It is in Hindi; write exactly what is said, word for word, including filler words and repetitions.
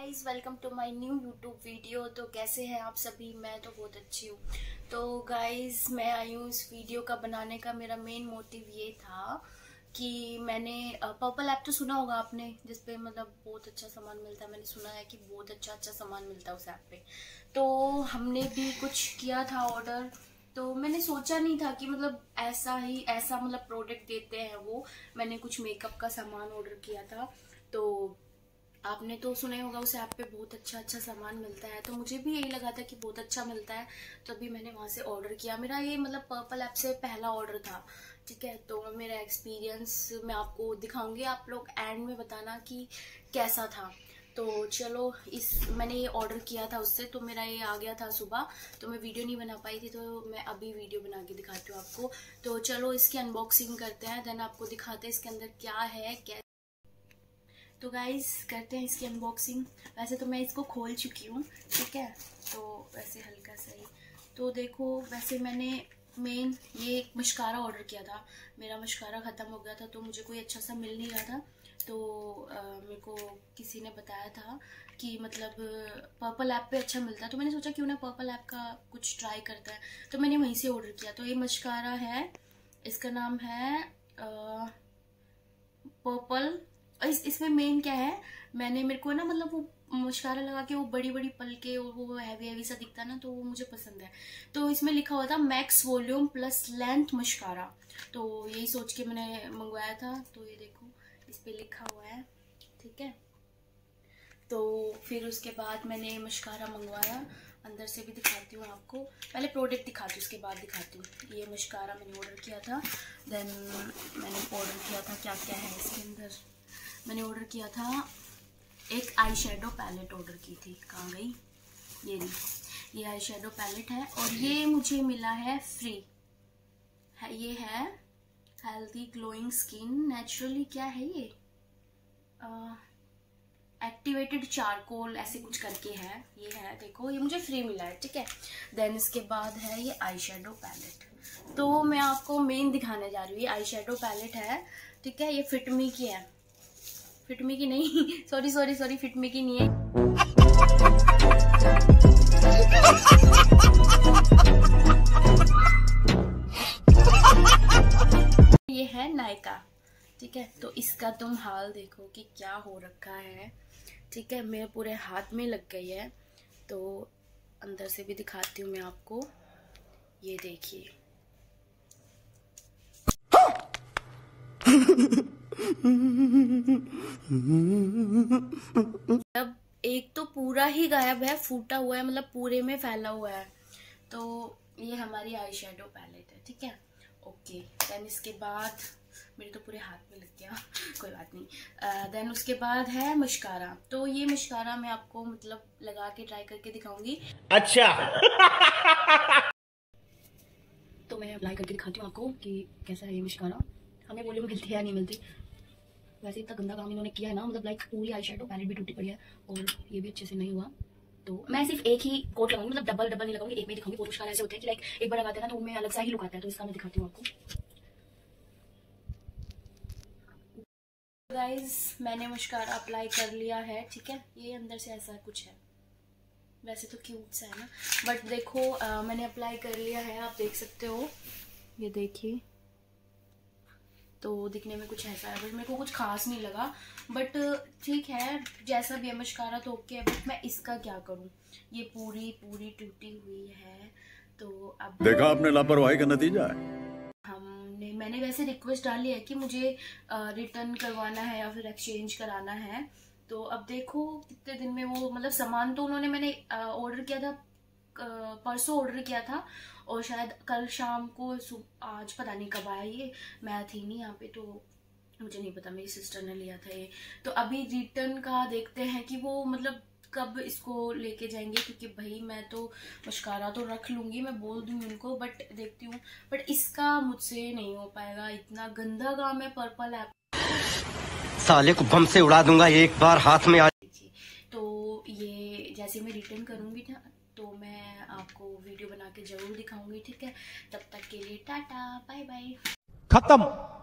Guys, welcome to my new YouTube video. तो कैसे हैं आप सभी? मैं तो बहुत अच्छी हूँ। तो गाइज़, मैं आई हूँ इस वीडियो का बनाने का मेरा मेन मोटिव ये था कि मैंने पर्पल ऐप तो सुना होगा आपने, जिसपे मतलब बहुत अच्छा सामान मिलता है। मैंने सुना है कि बहुत अच्छा अच्छा सामान मिलता है उस ऐप पे। तो हमने भी कुछ किया था ऑर्डर, तो मैंने सोचा नहीं था कि मतलब ऐसा ही ऐसा मतलब प्रोडक्ट देते हैं वो। मैंने कुछ मेकअप का सामान ऑर्डर किया था, तो आपने तो सुना होगा उस ऐप पे बहुत अच्छा अच्छा सामान मिलता है। तो मुझे भी यही लगा था कि बहुत अच्छा मिलता है, तो अभी मैंने वहाँ से ऑर्डर किया। मेरा ये मतलब पर्पल ऐप से पहला ऑर्डर था, ठीक है। तो मेरा एक्सपीरियंस मैं आपको दिखाऊंगी, आप लोग एंड में बताना कि कैसा था। तो चलो, इस मैंने ये ऑर्डर किया था उससे, तो मेरा ये आ गया था सुबह, तो मैं वीडियो नहीं बना पाई थी, तो मैं अभी वीडियो बना के दिखाती हूँ आपको। तो चलो इसकी अनबॉक्सिंग करते हैं, देन आपको दिखाते हैं इसके अंदर क्या है क्या। तो गाइज करते हैं इसकी अनबॉक्सिंग। वैसे तो मैं इसको खोल चुकी हूँ, ठीक है, तो वैसे हल्का सा ही। तो देखो, वैसे मैंने मेन ये एक मस्कारा ऑर्डर किया था, मेरा मस्कारा ख़त्म हो गया था, तो मुझे कोई अच्छा सा मिल नहीं रहा था। तो आ, मेरे को किसी ने बताया था कि मतलब पर्पल ऐप पे अच्छा मिलता है, तो मैंने सोचा क्यों ना पर्पल ऐप का कुछ ट्राई करता है, तो मैंने वहीं से ऑर्डर किया। तो ये मस्कारा है, इसका नाम है आ, पर्पल। इस इसमें मेन क्या है, मैंने मेरे को ना मतलब वो मस्कारा लगा के वो बड़ी बड़ी पलके और वो हैवी हैवी सा दिखता है ना, तो वो मुझे पसंद है। तो इसमें लिखा हुआ था max volume plus length mascara, तो यही सोच के मैंने मंगवाया था। तो ये देखो, इस पे लिखा हुआ है, ठीक है। तो फिर उसके बाद मैंने मस्कारा मंगवाया, अंदर से भी दिखाती हूँ आपको, पहले प्रोडक्ट दिखाती हूँ उसके बाद दिखाती हूँ। ये मस्कारा मैंने ऑर्डर किया था, देन मैंने ऑर्डर किया था क्या क्या है इसके अंदर। मैंने ऑर्डर किया था एक आई शेडो पैलेट ऑर्डर की थी, कहाँ गई ये नहीं, ये आई शेडो पैलेट है, और ये मुझे मिला है फ्री है। ये है हेल्दी ग्लोइंग स्किन, नेचुरली क्या है ये एक्टिवेटेड चारकोल ऐसे कुछ करके है। ये है, देखो, ये मुझे फ्री मिला है, ठीक है। देन इसके बाद है ये आई शेडो पैलेट, तो मैं आपको मेन दिखाने जा रही हूँ। ये आई शेडो पैलेट है, ठीक है, ये फिटमी की है, फिटमी की नहीं, सॉरी सॉरी सॉरी फिटमी की नहीं है। ये है नायका, ठीक है। तो इसका तुम हाल देखो कि क्या हो रखा है, ठीक है, मेरे पूरे हाथ में लग गई है। तो अंदर से भी दिखाती हूँ मैं आपको, ये देखिए। अब एक तो पूरा ही गायब है, फूटा हुआ है, मतलब पूरे में फैला हुआ है। तो ये हमारी आई शेडो पैलेट है, ठीक है, ओके। देन इसके बाद मेरे तो पूरे हाथ में लग गया, कोई बात नहीं। देन uh, उसके बाद है मस्कारा। तो ये मस्कारा मैं आपको मतलब लगा के ट्राई करके दिखाऊंगी, अच्छा। तो मैं अप्लाई करके दिखाती हूँ आपको कि कैसा है ये मस्कारा, हमें वॉल्यूम मिलती या नहीं मिलती। वैसे इतना गंदा काम इन्होंने किया है ना, मतलब लाइक पूरी आई शेडो पैलेट भी टूटी पड़ी है, और ये भी अच्छे से नहीं हुआ। तो मैं सिर्फ एक ही कोट लगाऊंगी, मतलब डबल डबल नहीं लगाऊंगी, एक में दिखाऊंगी। बहुत मस्कारा ऐसे होते हैं कि लाइक एक बार लगाते हैं ना तो उनमें अलग सा ही लुक आता है। तो इसका मैं दिखाती हूँ आपको। गाइज, मैंने मस्कारा अप्लाई कर लिया है, ठीक है। ये अंदर से ऐसा कुछ है, वैसे तो क्यूट सा है ना, बट देखो आ, मैंने अप्लाई कर लिया है, आप देख सकते हो, ये देखिए। तो दिखने में कुछ ऐसा है, बट मेरे को कुछ खास नहीं लगा, बट ठीक है, जैसा भी है मस्कारा तो ओके है। बट मैं इसका क्या करूं, ये पूरी पूरी टूटी हुई है। तो अब देखा आपने लापरवाही का नतीजा है। हमने मैंने वैसे रिक्वेस्ट डाली है कि मुझे रिटर्न करवाना है या फिर एक्सचेंज कराना है। तो अब देखो कितने दिन में वो मतलब सामान, तो उन्होंने मैंने ऑर्डर किया था परसों ऑर्डर किया था, और शायद कल शाम को आज पता नहीं कब आया ये, मैं थी नहीं यहाँ पे तो मुझे नहीं पता, मेरी सिस्टर ने लिया था ये। तो अभी रिटर्न का देखते हैं कि वो मतलब कब इसको लेके जाएंगे, क्योंकि भाई मैं तो मस्कारा तो रख लूँगी, मैं बोल दूँगी उनको, बट देखती हूँ। बट इसका मुझसे नहीं हो पाएगा, इतना गंदा काम है पर्पल ऐप, साले को बम से उड़ा दूंगा एक बार हाथ में आ। तो ये जैसे मैं रिटर्न करूँगी ना तो मैं आपको वीडियो बना के जरूर दिखाऊंगी, ठीक है। तब तक के लिए टाटा बाय बाय, खत्म।